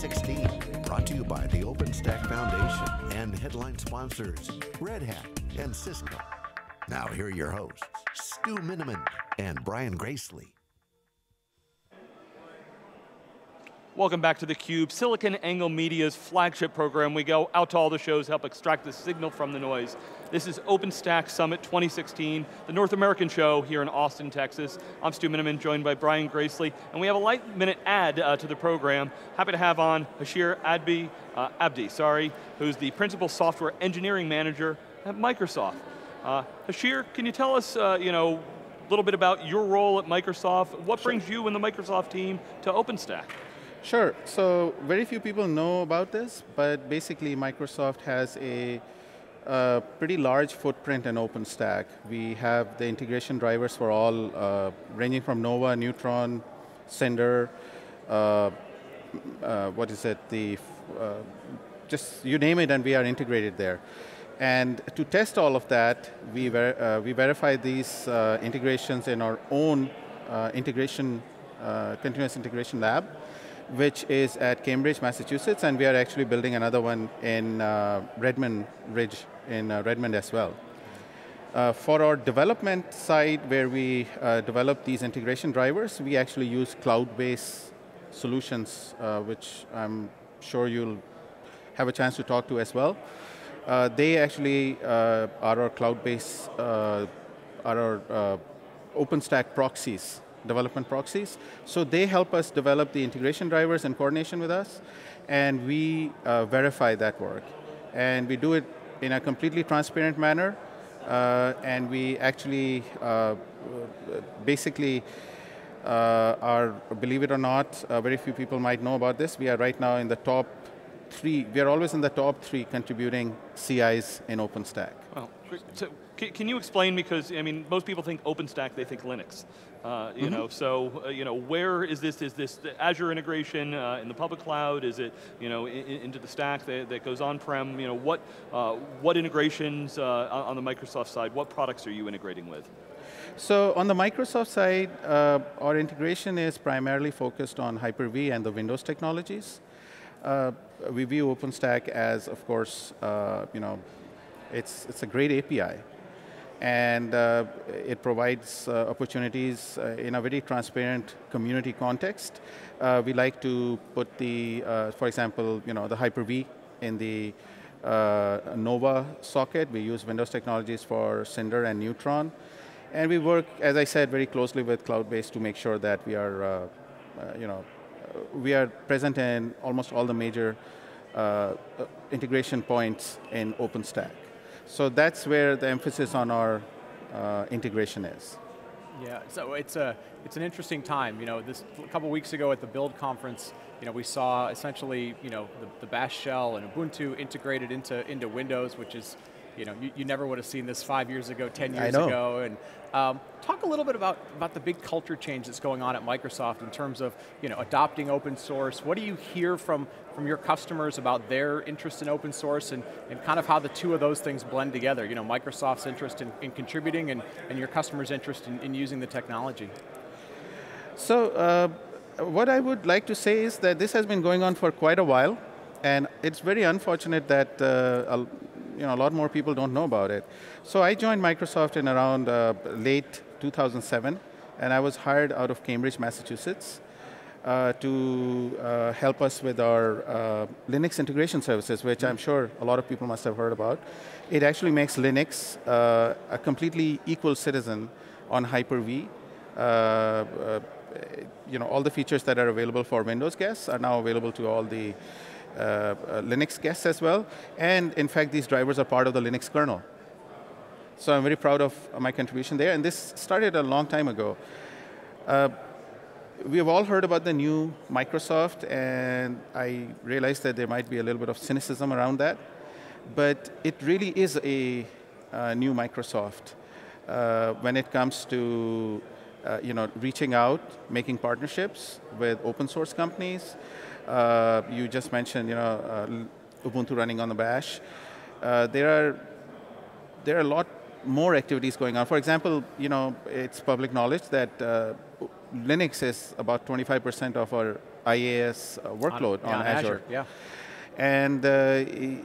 2016. Brought to you by the OpenStack Foundation and headline sponsors Red Hat and Cisco. Now here are your hosts, Stu Miniman and Brian Gracely. Welcome back to theCUBE, SiliconANGLE Media's flagship program. We go out to all the shows, help extract the signal from the noise. This is OpenStack Summit 2016, the North American show here in Austin, Texas. I'm Stu Miniman, joined by Brian Gracely, and we have a light minute add to the program. Happy to have on Hashir Abdi, who's the Principal Software Engineering Manager at Microsoft. Hashir, can you tell us, a little bit about your role at Microsoft? What brings you and the Microsoft team to OpenStack? Sure, so very few people know about this, but basically Microsoft has a pretty large footprint in OpenStack. We have the integration drivers for all, ranging from Nova, Neutron, Cinder, just you name it and we are integrated there. And to test all of that, we verify these integrations in our own continuous integration lab, which is at Cambridge, Massachusetts, and we are actually building another one in Redmond Ridge in Redmond as well. For our development side, where we develop these integration drivers, we actually use cloud-based solutions, which I'm sure you'll have a chance to talk to as well. They actually are our cloud-based, OpenStack proxies, development proxies. So they help us develop the integration drivers in coordination with us, and we verify that work. And we do it in a completely transparent manner, and we actually, believe it or not, very few people might know about this. We are right now in the top three, we are always in the top three contributing CIs in OpenStack. Well, so can you explain, because I mean, most people think OpenStack, they think Linux. Where is this? Is this the Azure integration in the public cloud? Is it into the stack that goes on-prem? What integrations on the Microsoft side? What products are you integrating with? So on the Microsoft side, our integration is primarily focused on Hyper-V and the Windows technologies. We view OpenStack as, of course, it's a great API. And it provides opportunities in a very transparent community context. We like to put the, for example, the Hyper-V in the Nova socket. We use Windows technologies for Cinder and Neutron. And we work, as I said, very closely with CloudBase to make sure that we are, we are present in almost all the major integration points in OpenStack. So that's where the emphasis on our integration is. Yeah, so it's an interesting time. A couple weeks ago at the Build conference, we saw essentially the Bash shell and Ubuntu integrated into Windows, which is you never would have seen this 5 years ago, 10 years ago. And talk a little bit about the big culture change that's going on at Microsoft in terms of adopting open source. What do you hear from your customers about their interest in open source and kind of how the two of those things blend together? Microsoft's interest in contributing and your customers' interest in using the technology. So what I would like to say is that this has been going on for quite a while, and it's very unfortunate that a lot more people don't know about it. So I joined Microsoft in around late 2007, and I was hired out of Cambridge, Massachusetts to help us with our Linux integration services, which I'm sure a lot of people must have heard about. It actually makes Linux a completely equal citizen on Hyper-V. All the features that are available for Windows guests are now available to all the Linux guests as well, and in fact these drivers are part of the Linux kernel. So I'm very proud of my contribution there, and this started a long time ago. We have all heard about the new Microsoft, and I realized that there might be a little bit of cynicism around that, but it really is a new Microsoft when it comes to reaching out, making partnerships with open source companies. You just mentioned, Ubuntu running on the Bash. There are a lot more activities going on. For example, it's public knowledge that Linux is about 25% of our IaaS workload on Azure. Yeah. And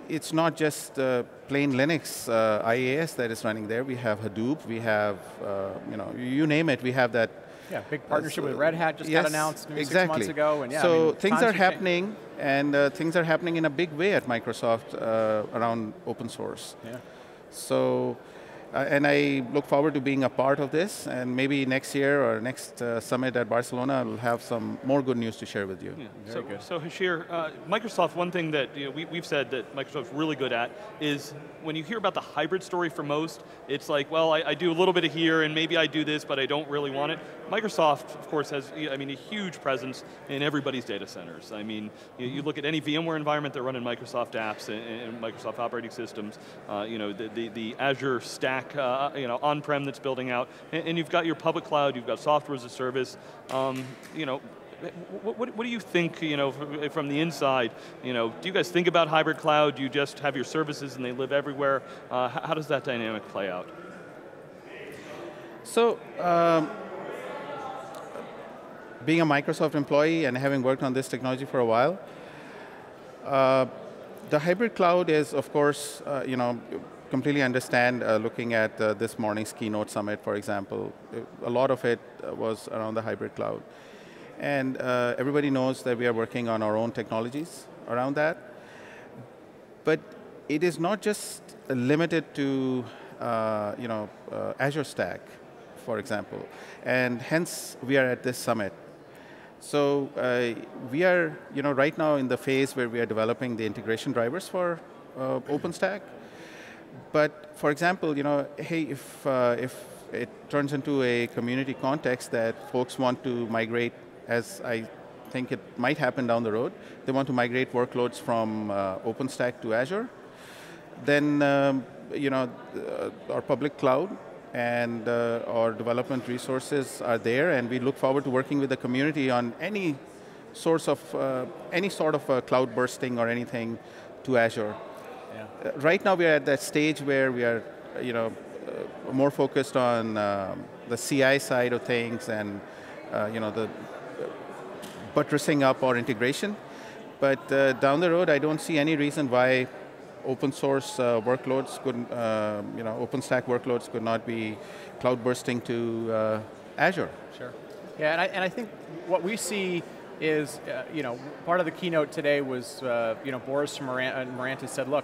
it's not just plain Linux IaaS that is running there. We have Hadoop, we have, you know, you name it, we have that. Yeah, big partnership with Red Hat just got announced maybe 6 months ago. And yeah, so I mean, things are happening, and things are happening in a big way at Microsoft around open source. Yeah. So, and I look forward to being a part of this, and maybe next year or next summit at Barcelona, we'll have some more good news to share with you. Yeah, very good. So Hashir, Microsoft, one thing that we've said that Microsoft's really good at is when you hear about the hybrid story for most, it's like, well, I do a little bit of here, and maybe I do this, but I don't really want it. Microsoft, of course, has a huge presence in everybody's data centers. I mean, you look at any VMware environment, they're running Microsoft apps and Microsoft operating systems. You know, the Azure Stack, you know, on-prem that's building out, and you've got your public cloud, you've got software as a service. You know, what do you think? You know, from the inside, you know, do you guys think about hybrid cloud? Do you just have your services and they live everywhere? How does that dynamic play out? So, being a Microsoft employee and having worked on this technology for a while, the hybrid cloud is, of course, you know, completely understand looking at this morning's keynote summit, for example. A lot of it was around the hybrid cloud. And everybody knows that we are working on our own technologies around that. But it is not just limited to you know, Azure Stack, for example. And hence, we are at this summit. So we are right now in the phase where we are developing the integration drivers for OpenStack. But for example, you know, hey, if it turns into a community context that folks want to migrate, as I think it might happen down the road, they want to migrate workloads from OpenStack to Azure, then you know, our public cloud and our development resources are there, and we look forward to working with the community on any source of any sort of cloud bursting or anything to Azure. Yeah. Right now we are at that stage where we are more focused on the CI side of things and you know, the buttressing up our integration. But down the road I don't see any reason why open source workloads couldn't, you know, OpenStack workloads could not be cloud bursting to Azure. Sure. Yeah, and I think what we see is, you know, part of the keynote today was, you know, Boris from Mirantis said, look,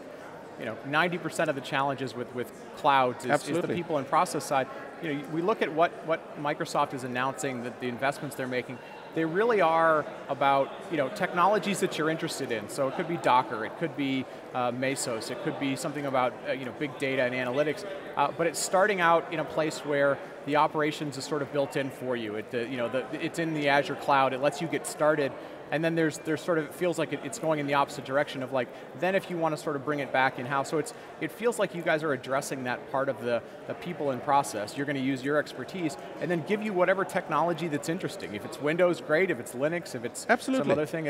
you know, 90% of the challenges with clouds is the people and process side. You know, we look at what Microsoft is announcing, that the investments they're making, they really are about, you know, technologies that you're interested in. So it could be Docker, it could be Mesos, it could be something about, you know, big data and analytics. But it's starting out in a place where the operations is sort of built in for you. It, you know, it's in the Azure cloud, it lets you get started. And then there's sort of, it feels like it's going in the opposite direction of like, then if you want to sort of bring it back in-house. So it feels like you guys are addressing that part of the people and process. You're going to use your expertise and then give you whatever technology that's interesting. If it's Windows, great. If it's Linux, if it's some other thing.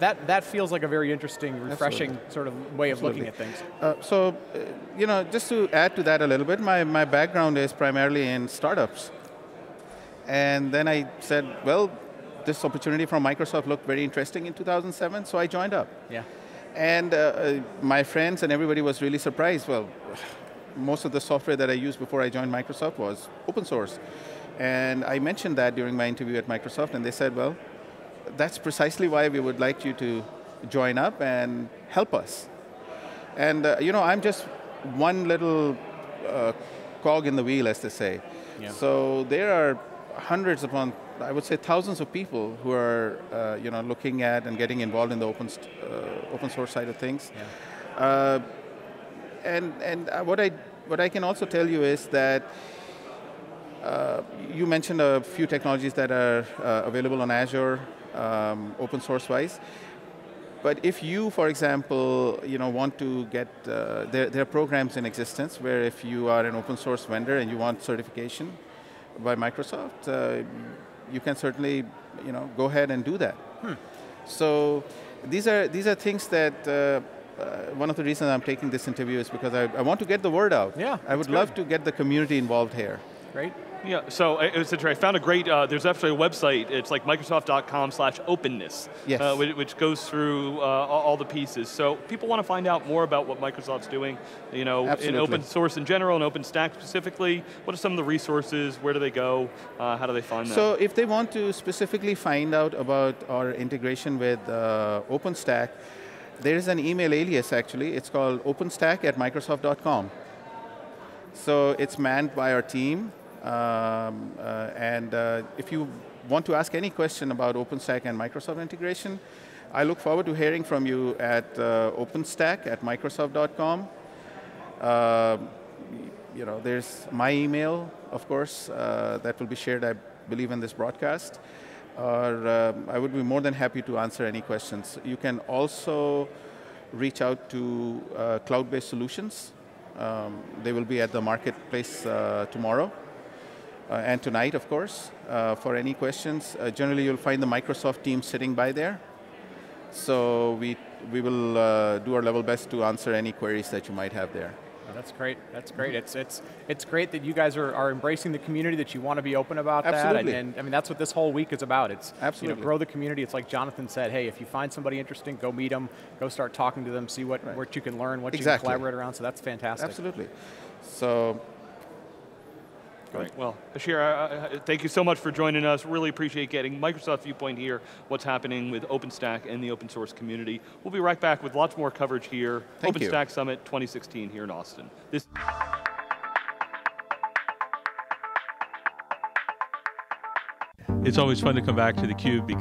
That feels like a very interesting, refreshing sort of way of looking at things. So, you know, just to add to that a little bit, my background is primarily in startups. And then I said, well, this opportunity from Microsoft looked very interesting in 2007, so I joined up. Yeah. And my friends and everybody was really surprised. Well, most of the software that I used before I joined Microsoft was open source. And I mentioned that during my interview at Microsoft, and they said, well, that's precisely why we would like you to join up and help us. And you know, I'm just one little cog in the wheel, as they say. Yeah. So there are hundreds upon, I would say thousands of people who are you know, looking at and getting involved in the open source side of things. Yeah. And what I can also tell you is that you mentioned a few technologies that are available on Azure, open source wise. But if you, for example, you know, want to get, there are programs in existence where if you are an open source vendor and you want certification by Microsoft, you can certainly, you know, go ahead and do that. Hmm. So these are things that one of the reasons I'm taking this interview is because I want to get the word out. Yeah, I would love to get the community involved here. Great. Yeah, so it was interesting. I found a great, there's actually a website, it's like microsoft.com/openness, yes. Which goes through all the pieces. So people want to find out more about what Microsoft's doing, you know, absolutely. In open source in general, and OpenStack specifically. What are some of the resources, where do they go, how do they find them? So if they want to specifically find out about our integration with OpenStack, there's an email alias actually, it's called openstack@microsoft.com. So it's manned by our team, and if you want to ask any question about OpenStack and Microsoft integration, I look forward to hearing from you at openstack@microsoft.com. You know, there's my email, of course, that will be shared, I believe, in this broadcast. Or I would be more than happy to answer any questions. You can also reach out to CloudBase Solutions. They will be at the marketplace tomorrow. And tonight, of course, for any questions. Generally, you'll find the Microsoft team sitting by there. So we will do our level best to answer any queries that you might have there. That's great, that's great. It's great that you guys are embracing the community, that you want to be open about absolutely. That. And I mean, that's what this whole week is about. It's absolutely. You know, grow the community. It's like Jonathan said, hey, if you find somebody interesting, go meet them, go start talking to them, see what, right. what you can learn, what exactly. you can collaborate around, so that's fantastic. Absolutely. So. Great. Well, Hashir, thank you so much for joining us. Really appreciate getting Microsoft Viewpoint here, what's happening with OpenStack and the open source community. We'll be right back with lots more coverage here. Thank OpenStack you. Summit 2016 here in Austin. It's always fun to come back to theCUBE because